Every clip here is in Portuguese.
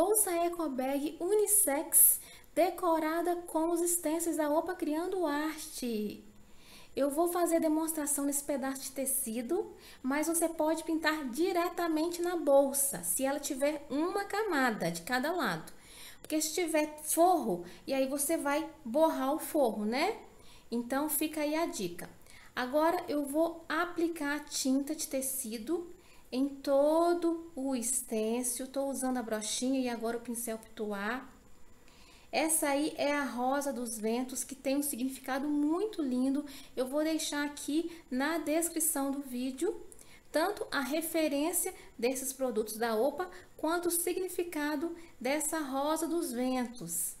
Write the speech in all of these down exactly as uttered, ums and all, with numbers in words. bolsa ECOBAG unissex decorada com os stencils da Opa Criando Arte. Eu vou fazer a demonstração nesse pedaço de tecido, mas você pode pintar diretamente na bolsa, se ela tiver uma camada de cada lado. Porque se tiver forro, e aí você vai borrar o forro, né? Então fica aí a dica. Agora eu vou aplicar a tinta de tecido em todo o stencil. Estou usando a brochinha e agora o pincel pituar. Essa aí é a Rosa dos Ventos, que tem um significado muito lindo. Eu vou deixar aqui na descrição do vídeo, tanto a referência desses produtos da Opa, quanto o significado dessa Rosa dos Ventos.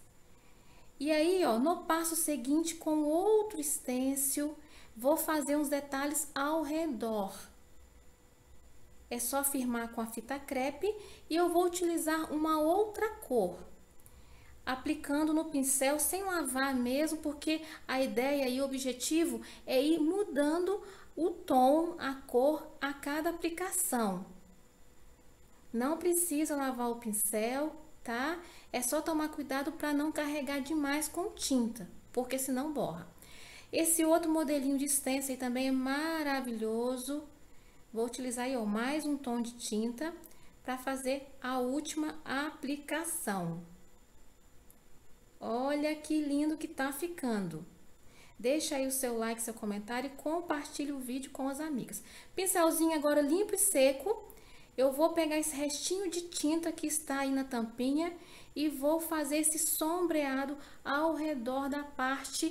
E aí, ó, no passo seguinte, com outro stencil, vou fazer uns detalhes ao redor. É só firmar com a fita crepe e eu vou utilizar uma outra cor. Aplicando no pincel sem lavar mesmo, porque a ideia e o objetivo é ir mudando o tom, a cor a cada aplicação. Não precisa lavar o pincel, tá? É só tomar cuidado para não carregar demais com tinta, porque senão borra. Esse outro modelinho de stencil aí também é maravilhoso. Vou utilizar aí, ó, mais um tom de tinta para fazer a última aplicação. Olha que lindo que tá ficando. Deixa aí o seu like, seu comentário e compartilhe o vídeo com as amigas. Pincelzinho agora limpo e seco. Eu vou pegar esse restinho de tinta que está aí na tampinha e vou fazer esse sombreado ao redor da parte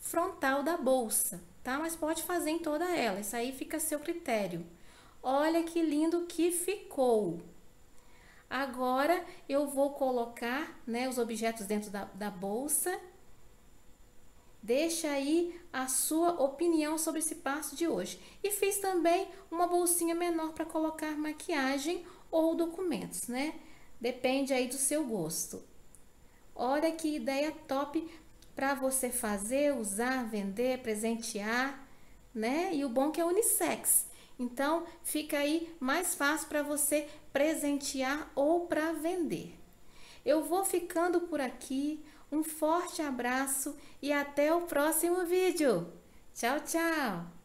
frontal da bolsa, tá? Mas pode fazer em toda ela, isso aí fica a seu critério. Olha que lindo que ficou. Agora, eu vou colocar, né, os objetos dentro da, da bolsa. Deixa aí a sua opinião sobre esse passo de hoje. E fiz também uma bolsinha menor para colocar maquiagem ou documentos, né? Depende aí do seu gosto. Olha que ideia top para você fazer, usar, vender, presentear, né? E o bom que é unissex. Então, fica aí mais fácil para você presentear ou para vender. Eu vou ficando por aqui. Um forte abraço e até o próximo vídeo. Tchau, tchau!